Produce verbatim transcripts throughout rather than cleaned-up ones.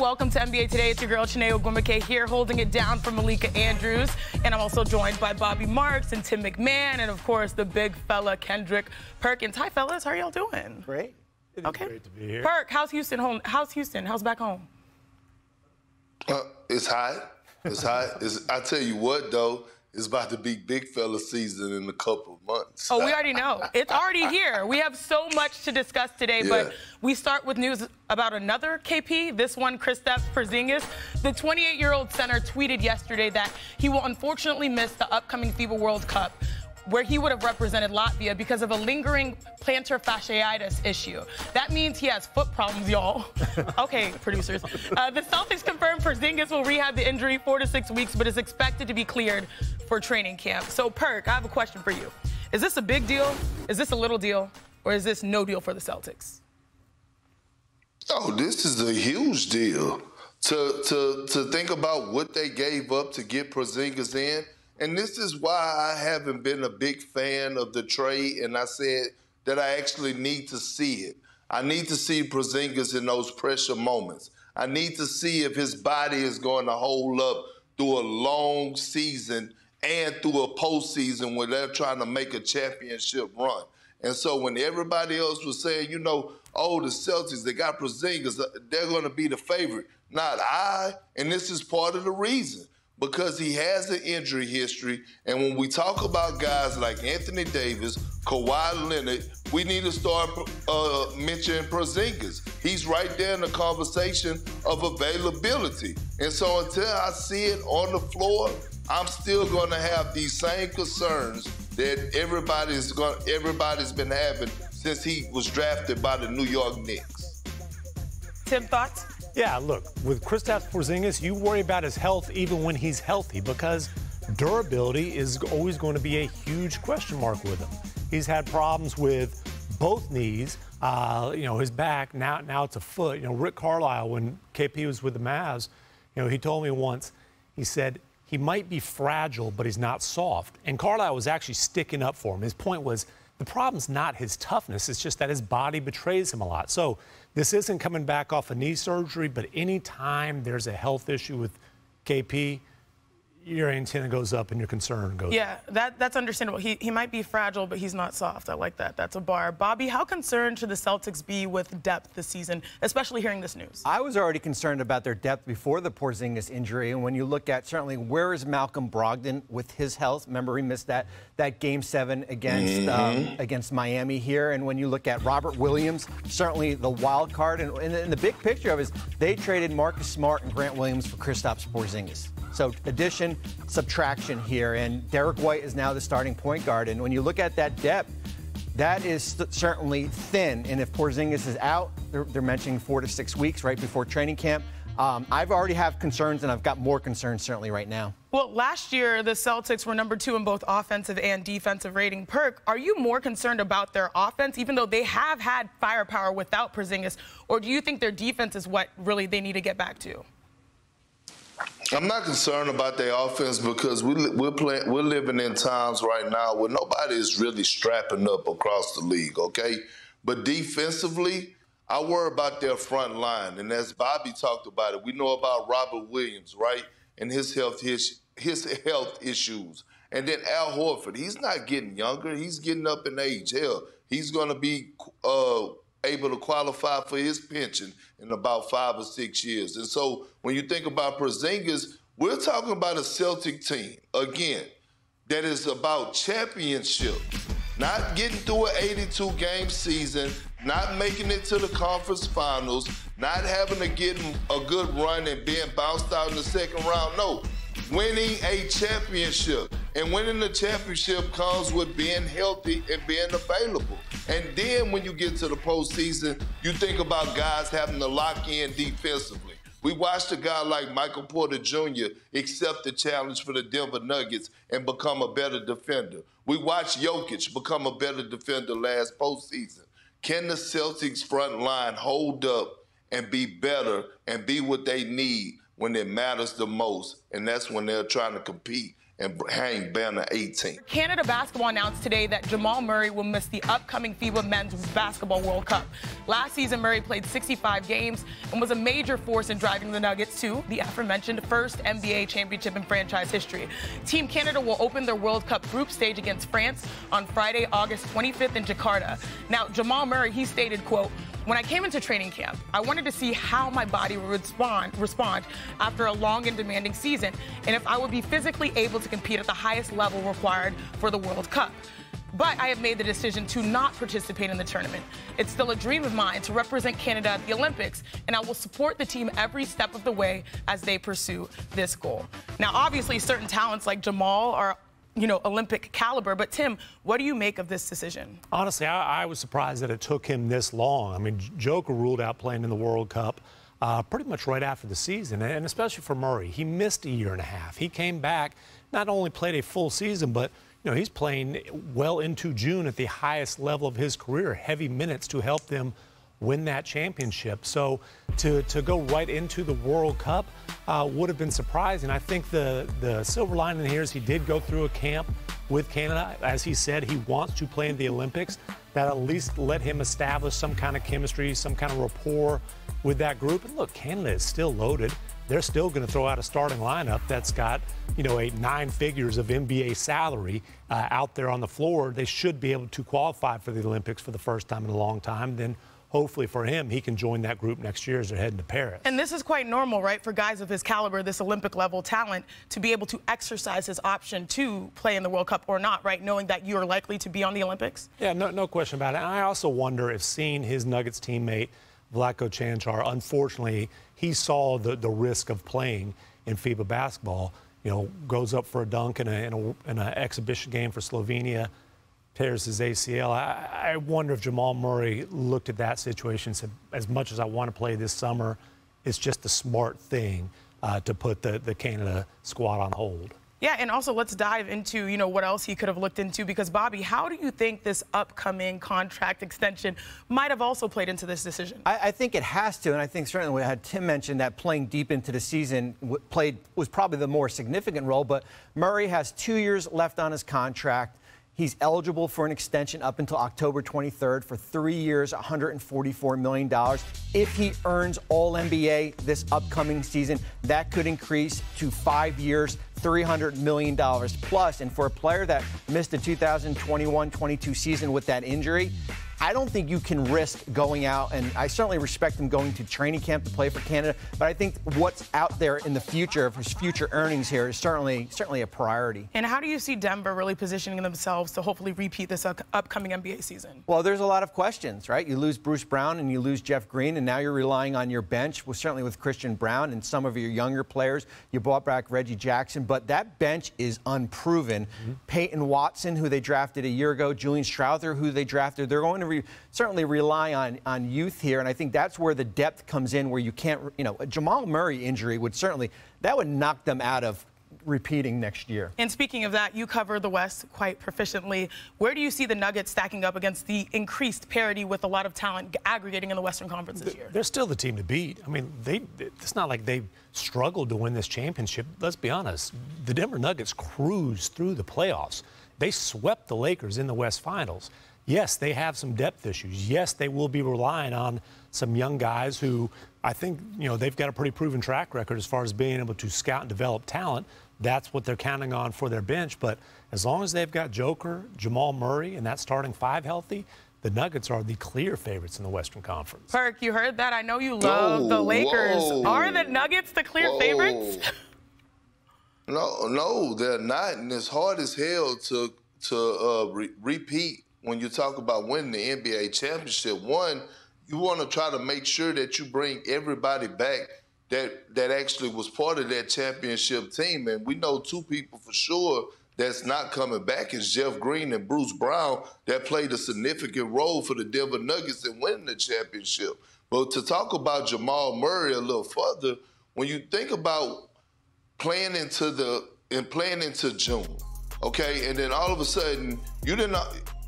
Welcome to N B A Today. It's your girl, Chiney Ogwumike, here holding it down for Malika Andrews. And I'm also joined by Bobby Marks and Tim McMahon and, of course, the big fella, Kendrick Perkins. Hi, fellas. How are y'all doing? Great. It okay. Great to be here. Perk, how's Houston home? How's Houston? How's back home? Uh, it's hot. It's hot. It's, I tell you what, though. It's about to be big fella season in a couple of months. Oh, we already know. It's already here. We have so much to discuss today, yeah. But we start with news about another K P, this one, Kristaps Porzingis. The twenty-eight-year-old center tweeted yesterday that he will unfortunately miss the upcoming FIBA World Cup, where he would have represented Latvia because of a lingering plantar fasciitis issue. That means he has foot problems, y'all. Okay, producers. Uh, the Celtics confirmed Porzingis will rehab the injury four to six weeks, but is expected to be cleared for training camp. So, Perk, I have a question for you. Is this a big deal? Is this a little deal? Or is this no deal for the Celtics? Oh, this is a huge deal. To, to, to think about what they gave up to get Porzingis in, and this is why I haven't been a big fan of the trade, and I said that I actually need to see it. I need to see Porzingis in those pressure moments. I need to see if his body is going to hold up through a long season and through a postseason where they're trying to make a championship run. And so when everybody else was saying, you know, oh, the Celtics, they got Porzingis, they're going to be the favorite. Not I, and this is part of the reason. Because he has an injury history, and when we talk about guys like Anthony Davis, Kawhi Leonard, we need to start uh, mentioning Porzingis. He's right there in the conversation of availability. And so until I see it on the floor, I'm still going to have these same concerns that everybody's going, everybody's been having since he was drafted by the New York Knicks. Tim, thoughts? Yeah, look, with Kristaps Porzingis, you worry about his health even when he's healthy because durability is always going to be a huge question mark with him. He's had problems with both knees, uh, you know, his back, now now it's a foot. You know, Rick Carlisle, when K P was with the Mavs, you know, he told me once, he said, he might be fragile, but he's not soft. And Carlisle was actually sticking up for him. His point was, the problem's not his toughness, it's just that his body betrays him a lot. So this isn't coming back off a knee surgery, but anytime there's a health issue with K P, your antenna goes up and your concern goes yeah, up. Yeah, that, that's understandable. He, he might be fragile, but he's not soft. I like that. That's a bar. Bobby, how concerned should the Celtics be with depth this season, especially hearing this news? I was already concerned about their depth before the Porzingis injury. And when you look at, certainly, where is Malcolm Brogdon with his health? Remember, he missed that, that game seven against, mm-hmm. um, against Miami here. And when you look at Robert Williams, certainly the wild card. And, and, and the big picture of it is they traded Marcus Smart and Grant Williams for Kristaps Porzingis. So addition, subtraction here, and Derek White is now the starting point guard. And when you look at that depth, that is certainly thin. And if Porzingis is out, they're, they're mentioning four to six weeks right before training camp. Um, I've already have concerns, and I've got more concerns certainly right now. Well, last year the Celtics were number two in both offensive and defensive rating. Perk, are you more concerned about their offense, even though they have had firepower without Porzingis, or do you think their defense is what really they need to get back to? I'm not concerned about their offense because we, we're playing. We're living in times right now where nobody is really strapping up across the league, okay? But defensively, I worry about their front line. And as Bobby talked about it, we know about Robert Williams, right, and his health his, his health issues. And then Al Horford, he's not getting younger. He's getting up in age. Hell, he's going to be uh, – able to qualify for his pension in about five or six years. And so when you think about Porzingis, we're talking about a Celtic team, again, that is about championship, not getting through an eighty-two game season, not making it to the conference finals, not having to get a good run and being bounced out in the second round. No, winning a championship. And winning the championship comes with being healthy and being available. And then when you get to the postseason, you think about guys having to lock in defensively. We watched a guy like Michael Porter Junior accept the challenge for the Denver Nuggets and become a better defender. We watched Jokic become a better defender last postseason. Can the Celtics front line hold up and be better and be what they need when it matters the most? And that's when they're trying to compete and hang banner eighteen. Canada basketball announced today that Jamal Murray will miss the upcoming FIBA Men's Basketball World Cup. Last season, Murray played sixty-five games and was a major force in driving the Nuggets to the aforementioned first N B A championship in franchise history. Team Canada will open their World Cup group stage against France on Friday, August twenty-fifth in Jakarta. Now, Jamal Murray, he stated, quote, "When I came into training camp, I wanted to see how my body would respond, respond after a long and demanding season, and if I would be physically able to compete at the highest level required for the World Cup. But I have made the decision to not participate in the tournament. It's still a dream of mine to represent Canada at the Olympics, and I will support the team every step of the way as they pursue this goal." Now, obviously, certain talents like Jamal are, you know, Olympic caliber. But, Tim, what do you make of this decision? Honestly, I, I was surprised that it took him this long. I mean, Joker ruled out playing in the World Cup uh, pretty much right after the season, and especially for Murray. He missed a year and a half. He came back, not only played a full season, but, you know, he's playing well into June at the highest level of his career, heavy minutes to help them win that championship. So to, to go right into the World Cup uh, would have been surprising. I think the, the silver lining here is he did go through a camp with Canada. As he said, he wants to play in the Olympics. That at least let him establish some kind of chemistry, some kind of rapport with that group. And look, Canada is still loaded. They're still going to throw out a starting lineup that's got, you know, a nine figures of N B A salary uh, out there on the floor. They should be able to qualify for the Olympics for the first time in a long time. Then, hopefully for him, he can join that group next year as they're heading to Paris. And this is quite normal, right, for guys of his caliber, this Olympic-level talent, to be able to exercise his option to play in the World Cup or not, right, knowing that you are likely to be on the Olympics? Yeah, no, no question about it. And I also wonder if seeing his Nuggets teammate, Vlatko Chanchar, unfortunately, he saw the, the risk of playing in FIBA basketball, you know, goes up for a dunk in an in a, in a exhibition game for Slovenia, tears his A C L. I, I wonder if Jamal Murray looked at that situation and said, as much as I want to play this summer, it's just the smart thing uh, to put the, the Canada squad on hold. Yeah, and also let's dive into, you know, what else he could have looked into, because, Bobby, how do you think this upcoming contract extension might have also played into this decision? I, I think it has to, and I think certainly we had Tim mentioned that playing deep into the season w played was probably the more significant role, but Murray has two years left on his contract. He's eligible for an extension up until October twenty-third for three years, one hundred forty-four million dollars. If he earns All N B A this upcoming season, that could increase to five years, three hundred million dollars plus. And for a player that missed the two thousand twenty-one twenty-two season with that injury, I don't think you can risk going out, and I certainly respect him going to training camp to play for Canada, but I think what's out there in the future of his future earnings here is certainly certainly a priority. And how do you see Denver really positioning themselves to hopefully repeat this upcoming N B A season? Well, there's a lot of questions, right? You lose Bruce Brown and you lose Jeff Green, and now you're relying on your bench, well, certainly with Christian Brown and some of your younger players. You brought back Reggie Jackson, but that bench is unproven. Mm-hmm. Peyton Watson, who they drafted a year ago, Julian Strether, who they drafted, they're going to Re, certainly rely on on youth here, and I think that's where the depth comes in, where you can't, you know, a Jamal Murray injury would certainly, that would knock them out of repeating next year. And speaking of that, you cover the West quite proficiently. Where do you see the Nuggets stacking up against the increased parity with a lot of talent aggregating in the Western Conference this year? They're still the team to beat. I mean, they it's not like they struggled to win this championship. Let's be honest. The Denver Nuggets cruised through the playoffs. They swept the Lakers in the West Finals. Yes, they have some depth issues. Yes, they will be relying on some young guys who, I think, you know, they've got a pretty proven track record as far as being able to scout and develop talent. That's what they're counting on for their bench. But as long as they've got Joker, Jamal Murray, and that starting five healthy, the Nuggets are the clear favorites in the Western Conference. Perk, you heard that. I know you love oh, the Lakers. Whoa. Are the Nuggets the clear whoa. favorites? No, no, they're not. And it's hard as hell to, to uh, re repeat. When you talk about winning the N B A championship, one, you want to try to make sure that you bring everybody back that that actually was part of that championship team. And we know two people for sure that's not coming back is Jeff Green and Bruce Brown that played a significant role for the Denver Nuggets in winning the championship. But to talk about Jamal Murray a little further, when you think about playing into the and playing into June, okay, and then all of a sudden you didn't.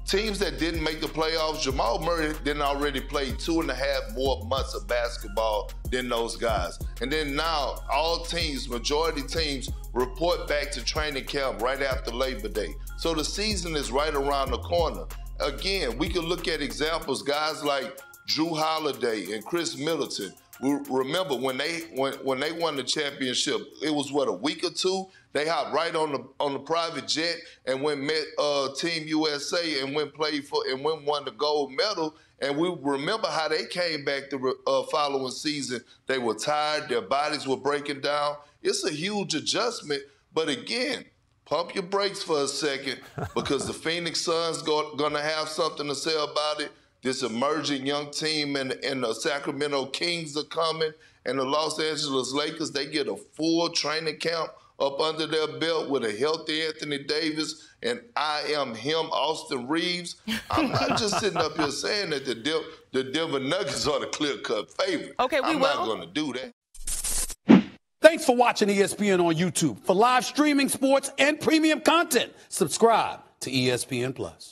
Teams that didn't make the playoffs, Jamal Murray didn't already play two and a half more months of basketball than those guys. And then now all teams, majority teams, report back to training camp right after Labor Day. So the season is right around the corner. Again, we can look at examples, guys like Drew Holiday and Chris Middleton. Remember, when they when, when they won the championship, it was, what, a week or two? They hopped right on the on the private jet and went met uh, Team U S A and went played for and went won the gold medal. And we remember how they came back the uh, following season. They were tired. Their bodies were breaking down. It's a huge adjustment. But again, pump your brakes for a second because the Phoenix Suns go, gonna have something to say about it. This emerging young team and, and the Sacramento Kings are coming, and the Los Angeles Lakers, they get a full training camp up under their belt with a healthy Anthony Davis, and I am him, Austin Reeves. I'm not just sitting up here saying that the, De the Denver Nuggets are the clear-cut favorite. Okay, we I'm will. not going to do that. Thanks for watching E S P N on YouTube. For live streaming, sports, and premium content, subscribe to E S P N Plus.